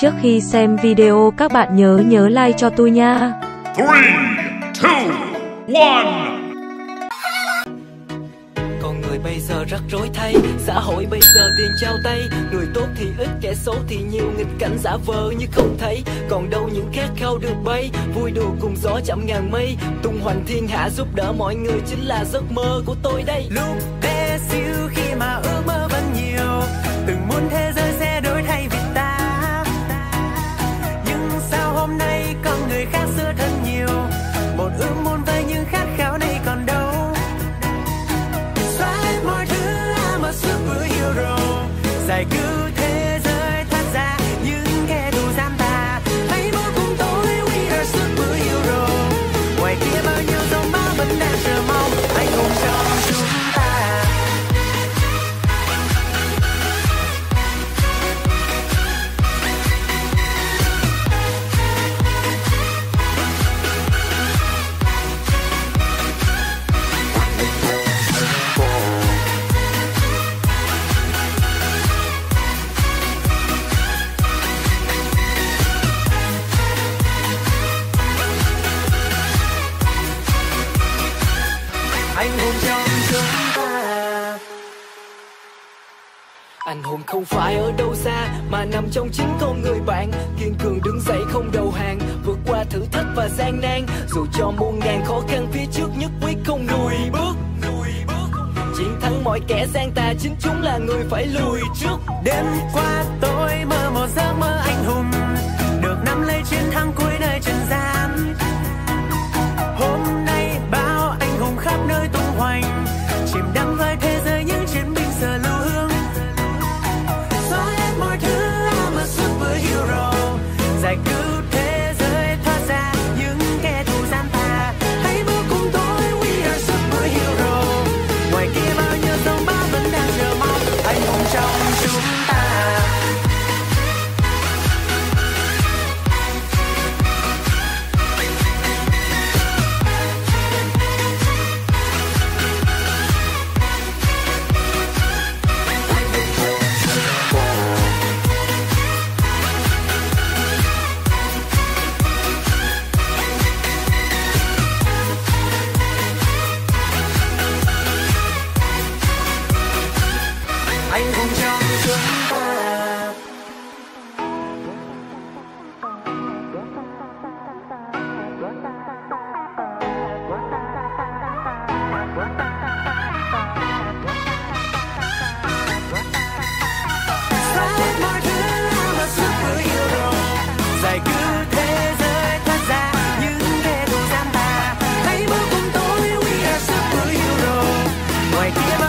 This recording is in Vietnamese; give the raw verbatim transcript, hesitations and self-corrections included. Trước khi xem video các bạn nhớ nhớ like cho tôi nha. Three, two, one. Con người bây giờ rắc rối thay, xã hội bây giờ tiền trao tay, người tốt thì ít, kẻ xấu thì nhiều, nghịch cảnh giả vờ như không thấy. Còn đâu những khát khao được bay, vui đùa cùng gió chạm ngàn mây, tung hoành thiên hạ giúp đỡ mọi người chính là giấc mơ của tôi đây. Lúc bé xíu khi mà ước mơ vẫn nhiều, từng muốn thế giới sẽ đổi thay vì ta, nhưng sao hôm nay con người khác xưa thật nhiều, một ước muốn với những khát khao này còn đâu. Giải cứu thế giới thoát ra những kẻ thù giam ta. Hãy mơ cùng tôi, we are superhero. Ngoài kia bao nhiêu giông bão vẫn đang chờ mong, hãy cùng cho chúng ta. Anh hùng không phải ở đâu xa mà nằm trong chính con người bạn, kiên cường đứng dậy không đầu hàng, vượt qua thử thách và gian nan, dù cho muôn ngàn khó khăn phía trước nhất quyết không lùi bước, chiến thắng mọi kẻ gian tà, chính chúng là người phải lùi trước. Đêm qua tôi mơ